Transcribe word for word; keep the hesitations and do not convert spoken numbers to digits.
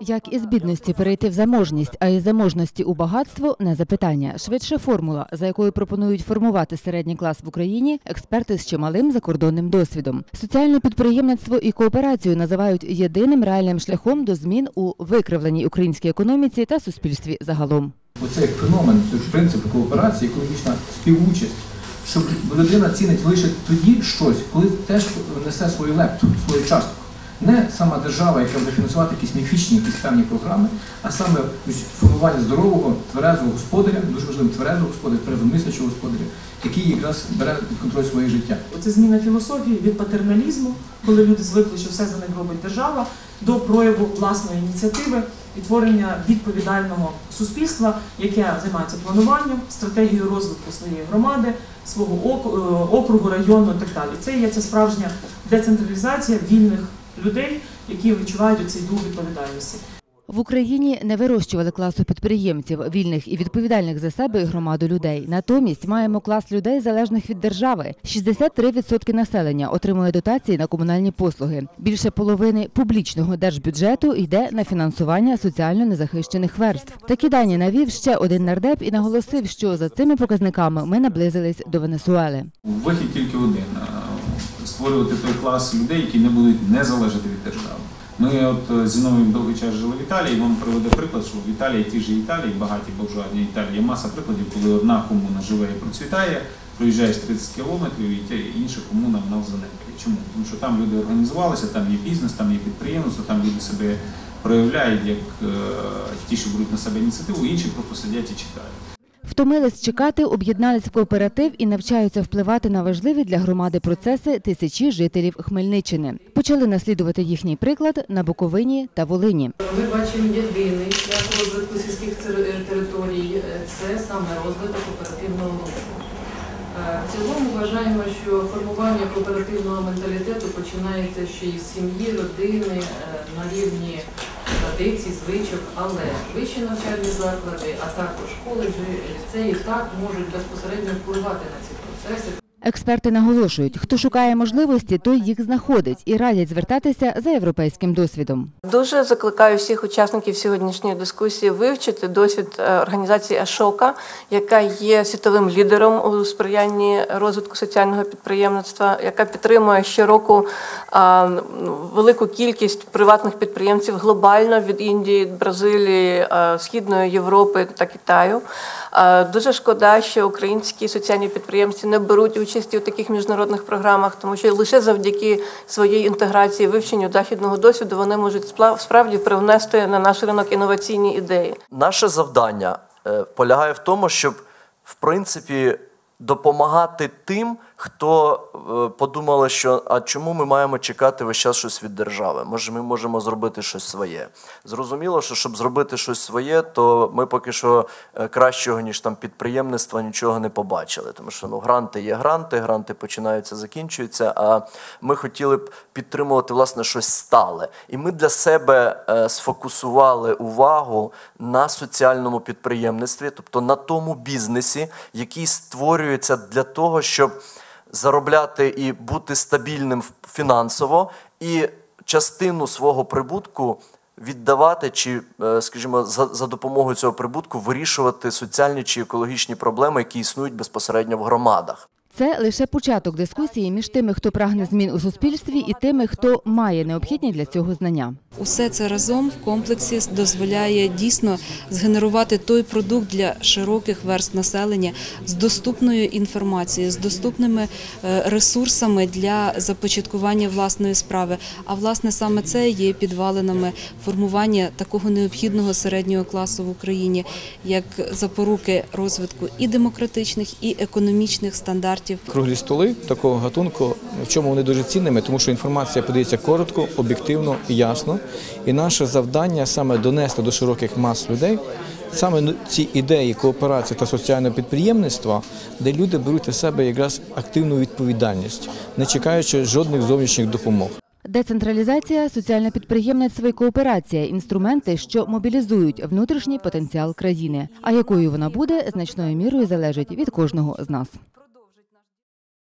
Як із бідності перейти в заможність, а із заможності у багатство – не запитання. Швидше формула, за якою пропонують формувати середній клас в Україні експерти з чималим закордонним досвідом. Соціальне підприємництво і кооперацію називають єдиним реальним шляхом до змін у викривленій українській економіці та суспільстві загалом. Оцей феномен, принцип кооперації, економічна співучасть, щоб людина цінить лише тоді щось, коли теж несе свою лепту, свою частку. Не сама держава, яка буде фінансувати якісь міфічні, якісь певні програми, а саме формування здорового, тверезого господаря, дуже важливо тверезого господаря, тверезомислячого господаря, який якраз бере під контроль своє життя. Це зміна філософії від патерналізму, коли люди звикли, що все за них робить держава, до прояву власної ініціативи і творення відповідального суспільства, яке займається плануванням, стратегією розвитку своєї громади, свого округу, району і так далі. Це є ця справжня децентралізація вільних людей, які відчувають цей дух відповідальності. В Україні не вирощували класу підприємців, вільних і відповідальних за себе і громаду людей. Натомість маємо клас людей, залежних від держави. шістдесят три відсотки населення отримує дотації на комунальні послуги. Більше половини публічного держбюджету йде на фінансування соціально незахищених верств. Такі дані навів ще один нардеп і наголосив, що за цими показниками ми наблизились до Венесуели. Вихід тільки один – створювати той клас людей, які не будуть не залежати від держави. Ми от зі мною довгий час жили в Італії, і вам приведе приклад, що в Італії ті ж Італії, багаті буржуазні Італії, є маса прикладів, коли одна комуна живе і процвітає, проїжджаєш тридцять кілометрів і інша комуна вона занепає. Чому? Тому що там люди організувалися, там є бізнес, там є підприємство, там люди себе проявляють, як ті, що беруть на себе ініціативу, інші просто сидять і чекають. Втомились чекати, об'єднались в кооператив і навчаються впливати на важливі для громади процеси тисячі жителів Хмельниччини. Почали наслідувати їхній приклад на Буковині та Волині. Ми бачимо єдиний шлях розвитку сільських територій – це саме розвиток кооперативного руху. В цілому вважаємо, що формування кооперативного менталітету починається ще із сім'ї, родини, на рівні традицій, звичок, але вищі навчальні заклади, а також коледжі, ліцеї так можуть безпосередньо впливати на ці процеси. Експерти наголошують, хто шукає можливості, той їх знаходить і радять звертатися за європейським досвідом. Дуже закликаю всіх учасників сьогоднішньої дискусії вивчити досвід організації ОШОКА, яка є світовим лідером у сприянні розвитку соціального підприємництва, яка підтримує щороку велику кількість приватних підприємців глобально від Індії, Бразилії, Східної Європи та Китаю. Дуже шкода, що українські соціальні підприємці не беруть участь участі у таких міжнародних програмах, тому що лише завдяки своїй інтеграції, вивченню західного досвіду вони можуть справді привнести на наш ринок інноваційні ідеї. Наше завдання полягає в тому, щоб, в принципі, допомагати тим, хто подумали, що а чому ми маємо чекати весь час щось від держави? Може, ми можемо зробити щось своє. Зрозуміло, що щоб зробити щось своє, то ми поки що кращого, ніж там підприємництва, нічого не побачили. Тому що ну, гранти є гранти, гранти починаються, закінчуються, а ми хотіли б підтримувати, власне, щось стале. І ми для себе сфокусували увагу на соціальному підприємництві, тобто на тому бізнесі, який створюється для того, щоб заробляти і бути стабільним фінансово, і частину свого прибутку віддавати чи, скажімо, за, за допомогою цього прибутку вирішувати соціальні чи екологічні проблеми, які існують безпосередньо в громадах. Це лише початок дискусії між тими, хто прагне змін у суспільстві, і тими, хто має необхідні для цього знання. Усе це разом в комплексі дозволяє дійсно згенерувати той продукт для широких верств населення з доступною інформацією, з доступними ресурсами для започаткування власної справи. А власне саме це є підвалинами формування такого необхідного середнього класу в Україні, як запоруки розвитку і демократичних, і економічних стандартів. Круглі столи такого гатунку, в чому вони дуже цінними, тому що інформація подається коротко, об'єктивно, ясно. І наше завдання саме донести до широких мас людей саме ці ідеї кооперації та соціального підприємництва, де люди беруть на себе якраз активну відповідальність, не чекаючи жодних зовнішніх допомог. Децентралізація, соціальне підприємництво і кооперація – інструменти, що мобілізують внутрішній потенціал країни. А якою вона буде, значною мірою залежить від кожного з нас.